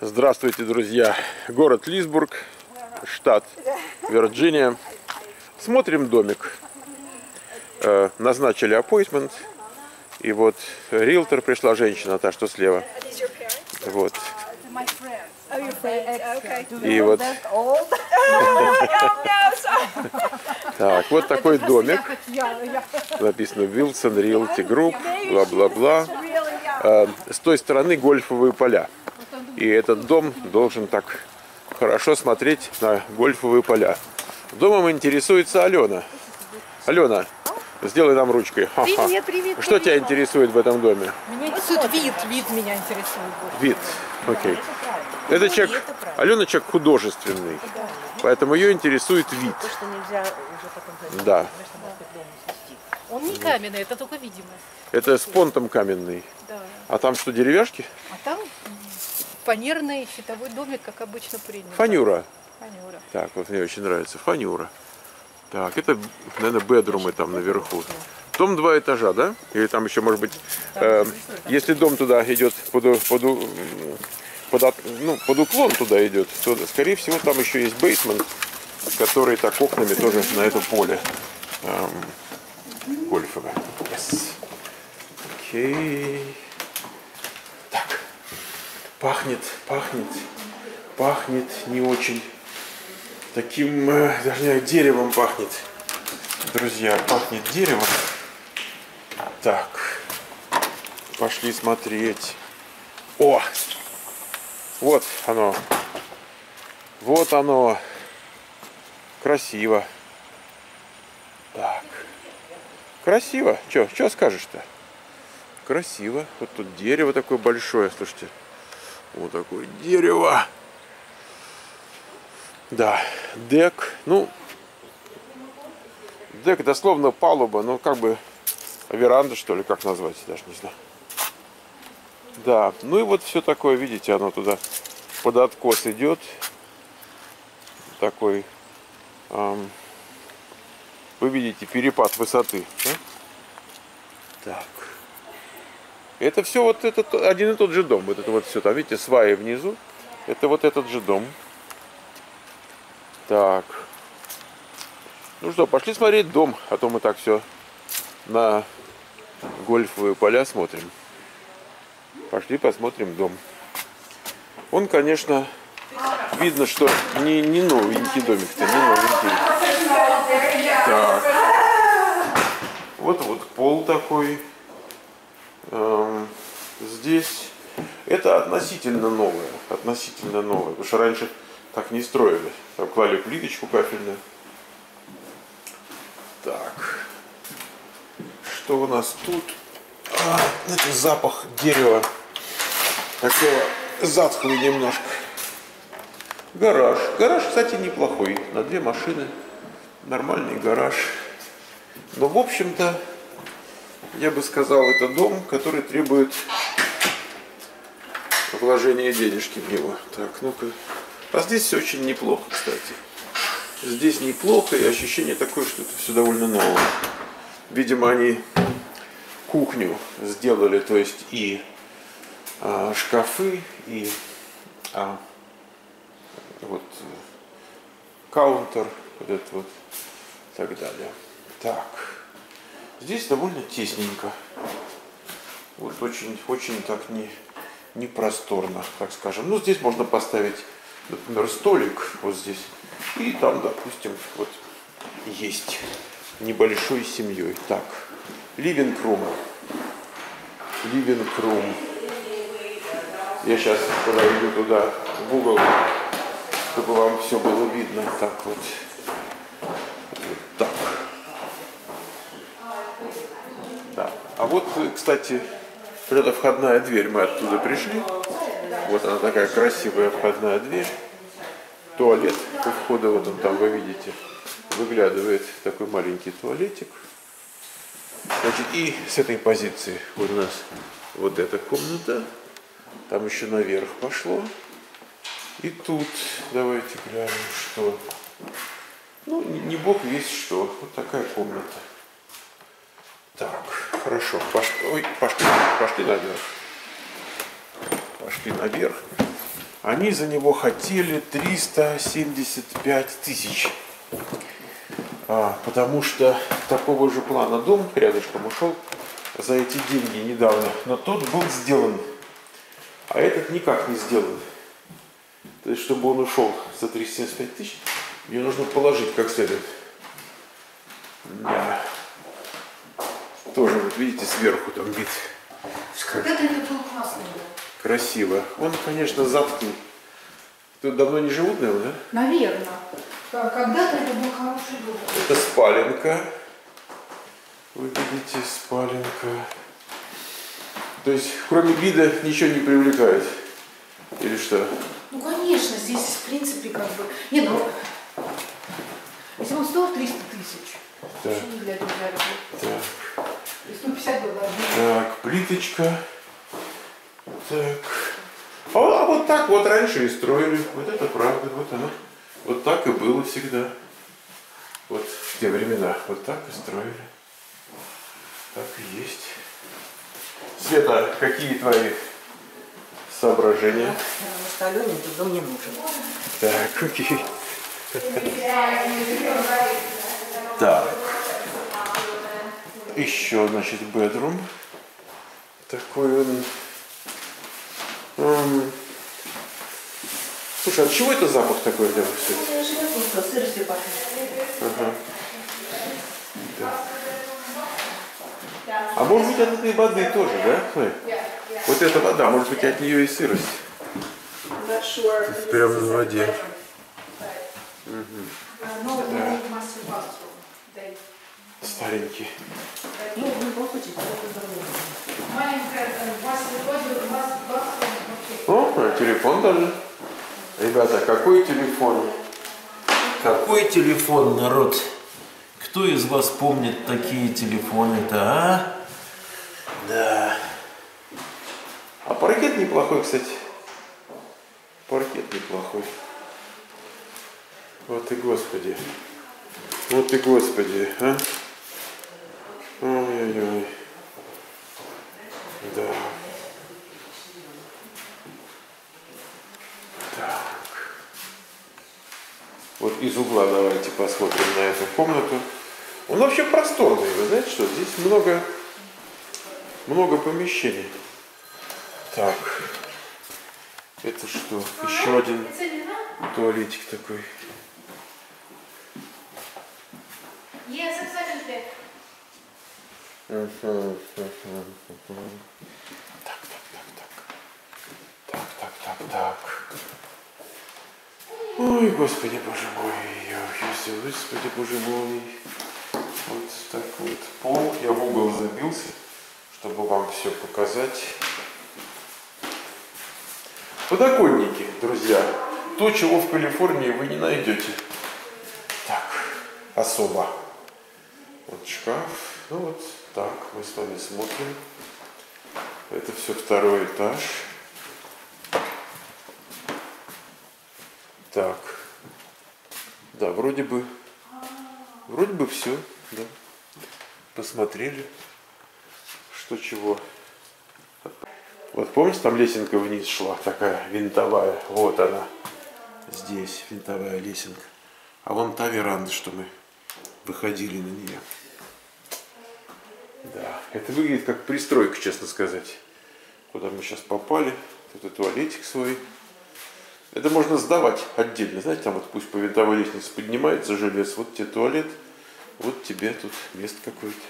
Здравствуйте, друзья! Город Лисбург, штат Вирджиния. Смотрим домик. Назначили appointment. И вот риэлтор пришла, женщина, та, что слева. Вот. И вот. Так, вот такой домик. Написано Wilson Realty Group, бла-бла-бла. С той стороны гольфовые поля. И этот дом должен так хорошо смотреть на гольфовые поля. Домом интересуется Алёна. Алёна, сделай нам ручкой. Привет, привет. Что тебя интересует в этом доме? Меня интересует вид. Вид меня интересует. Вид. Окей. Это человек, Алёна человек художественный, поэтому ее интересует вид. То, что нельзя уже потом... Да. Он не каменный, это только видимость. Это с понтом каменный. Да. А там что, деревяшки? А там... Фанерный щитовой домик, как обычно принято. Фанюра. Фанюра. Так, вот мне очень нравится. Фанюра. Так, это, наверное, бедрумы там наверху. Дом 2 этажа, да? Или там еще, может быть, если дом туда идет, под уклон туда идет, то, скорее всего, там еще есть бейсмент, который так окнами тоже на это поле гольфовое. Yes. Окей. Пахнет не очень таким, даже не деревом пахнет. Друзья, пахнет деревом. Так, пошли смотреть. О, вот оно. Вот оно. Красиво. Так. Красиво. Чё скажешь-то? Красиво. Вот тут дерево такое большое, слушайте. Вот такое дерево. Да, дек. Ну, дек дословно палуба, ну как бы веранда, что ли, как назвать, даже не знаю. Да, ну и вот все такое, видите, оно туда под откос идет. Такой, вы видите, перепад высоты. Да? Так. Это все вот этот один и тот же дом. Вот это вот все там, видите, сваи внизу. Это вот этот же дом. Так. Ну что, пошли смотреть дом, а то мы так все на гольфовые поля смотрим. Пошли посмотрим дом. Он, конечно, видно, что не новенький домик-то, не новенький. Так. Вот пол такой. Здесь это относительно новое, потому что раньше так не строили, там клали плиточку кафельную. Так, что у нас тут? Это запах дерева, такого затхлый немножко. Гараж, кстати, неплохой, на 2 машины, нормальный гараж. Но в общем-то я бы сказал, это дом, который требует вложения денежки в него. Так, ну-ка. А здесь все очень неплохо, кстати. Здесь неплохо, и ощущение такое, что это все довольно новое. Видимо, они кухню сделали, то есть и шкафы, и вот каунтер, вот этот вот, и так далее. Так. Здесь довольно тесненько. Вот очень так не просторно, так скажем. Ну, здесь можно поставить, например, столик вот здесь. И там, допустим, вот есть небольшой семьей. Так, Living room. Я сейчас подойду туда в угол, чтобы вам все было видно. Так вот. А вот, кстати, это входная дверь, мы оттуда пришли. Вот она такая красивая входная дверь. Туалет у входа, вот он там, вы видите, выглядывает такой маленький туалетик. Значит, и с этой позиции вот у нас вот эта комната. Там еще наверх пошло. И тут давайте глянем, что... Ну, не бог весь что. Вот такая комната. Так... Хорошо, пошли наверх. Пошли наверх. Они за него хотели 375 тысяч. Потому что такого же плана дом рядышком ушел за эти деньги недавно. Но тот был сделан, а этот никак не сделан. То есть, чтобы он ушел за 375 тысяч, ее нужно положить как следует. Да. Тоже, вот видите, сверху там бит. Когда-то это было классно. Красиво. Он, конечно, заткнул. Тут давно не живут, наверное, да? Наверное. Когда-то это был хороший дом. Это спаленка. Вы видите, спаленка. То есть, кроме вида, ничего не привлекает. Или что? Ну, конечно, здесь, в принципе, как бы... Не, ну... Если он стоил 300 тысяч. Да. Так. 150 было. Так, плиточка. Так. А вот так вот раньше и строили. Вот это правда, вот оно. Вот так и было всегда. Вот в те времена. Вот так и строили. Так и есть. Света, какие твои соображения? Алёна, этот дом не нужен. Так, окей. Так. Еще, значит, бедрум. Такой он. Слушай, от чего это запах такой? Да, ага. Да. А может быть, от этой воды тоже, да? Вот эта вода, может быть, от нее и сырость. Прямо в воде. Угу. Да. Старенький. О, телефон даже. Ребята, какой телефон? Какой телефон, народ? Кто из вас помнит такие телефоны-то, а? Да. А паркет неплохой, кстати. Паркет неплохой. Вот и господи. Вот и господи, а? Ой-ой-ой. Да. Так. Вот из угла давайте посмотрим на эту комнату. Он вообще просторный, вы знаете что? Здесь много помещений. Так. Это что? Еще один туалетик такой. Так. Ой, господи, боже мой, господи, боже мой. Вот так вот пол. Я в угол забился, чтобы вам все показать. Подоконники, друзья. То, чего в Калифорнии вы не найдете. Так, особо. Вот шкаф. Ну вот так мы с вами смотрим. Это все второй этаж. Так. Да, вроде бы все, да. Посмотрели, что чего. Вот помнишь, там лесенка вниз шла, такая винтовая. Вот она. Здесь винтовая лесенка. А вон та веранда, что мы выходили на нее. Да, это выглядит как пристройка, честно сказать. Куда мы сейчас попали. Тут и туалетик свой. Это можно сдавать отдельно. Знаете, там вот пусть по винтовой лестнице поднимается желез. Вот тебе туалет. Вот тебе тут место какое-то.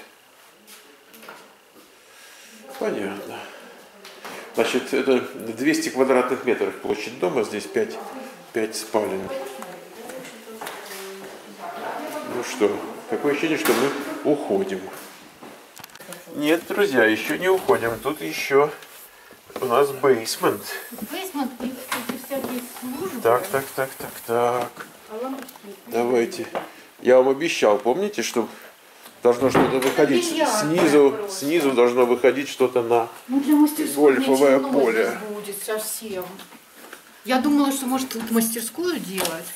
Понятно. Значит, это 200 квадратных метров площадь дома. Здесь 5 спален. Ну что, такое ощущение, что мы уходим. Нет, друзья, еще не уходим. Тут еще у нас бейсмент. Бейсмент и всякие службы. Так. Давайте. Я вам обещал, помните, что должно что-то выходить снизу должно выходить что-то на гольфовое поле. Будет совсем. Я думала, что может тут мастерскую делать.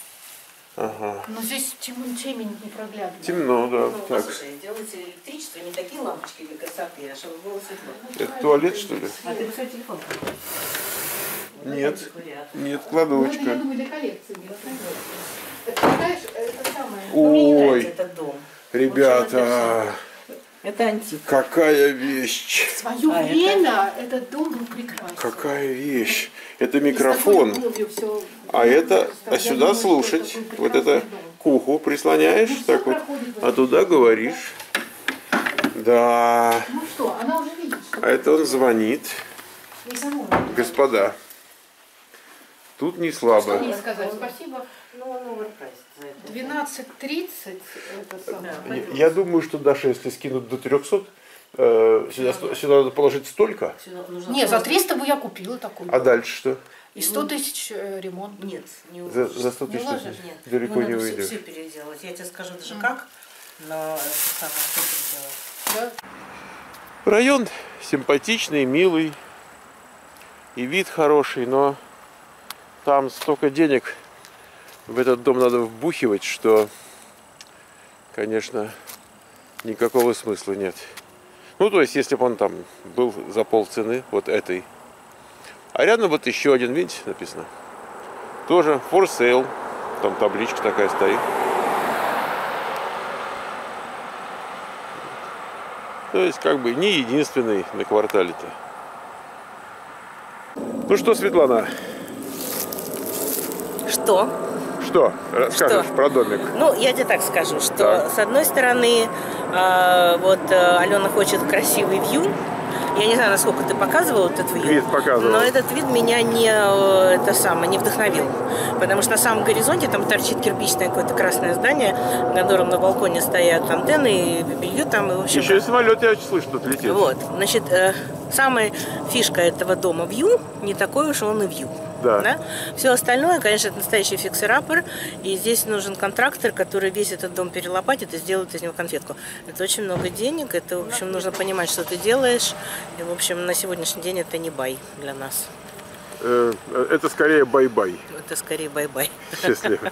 Ага. Но здесь темень непроглядно. Темно, да. Ну, так. Послушай, делайте электричество, не такие лампочки для красоты, а чтобы было светло. Это туалет, что ли? А ты, кстати, телефон? Нет, нет, кладовочка. Ну, это, я думаю, для коллекции. Это, знаешь, это самое. Ой, мне не нравится этот дом. Ребята, это антик. Какая вещь! В свое время этот дом был прекрасен. Какая вещь! Это микрофон. А это, а сюда слушать. Вот это к уху прислоняешь, так вот, а туда говоришь. Да. Ну что, она уже видит. А это он звонит. Господа, тут не слабо. Что мне сказать? Спасибо. 12:30. Я думаю, что даже если скинут до 300, сюда надо положить столько. Нет, за 300 бы я купила такой. А дальше что? И 100 тысяч ремонт. Нет, не уложишь. За 100 тысяч далеко не выйдешь. Все переделать. Я тебе скажу даже как, но все переделать. Район симпатичный, милый. И вид хороший, но там столько денег в этот дом надо вбухивать, что, конечно, никакого смысла нет. Ну, то есть, если бы он там был за полцены вот этой. А рядом вот еще один, видите, написано. Тоже for sale. Там табличка такая стоит. То есть, как бы не единственный на квартале-то. Ну что, Светлана? Что? Что расскажешь про домик? Ну, я тебе так скажу, что с одной стороны, вот Алена хочет красивый вью. Я не знаю, насколько ты показывала этот вид, но этот вид меня не вдохновил. Потому что на самом горизонте там торчит кирпичное какое-то красное здание, на котором на балконе стоят антенны и белье там. И, в общем, еще и самолет, я слышу, что летит. Вот, значит, самая фишка этого дома вью, не такой уж он и вью. Да. Да? Все остальное, конечно, это настоящий фиксер-аппер, и здесь нужен контрактор, который весь этот дом перелопатит и сделает из него конфетку. Это очень много денег, это, в общем, нужно понимать, что ты делаешь, и, в общем, на сегодняшний день это не бай для нас. Это скорее бай-бай. Счастливо.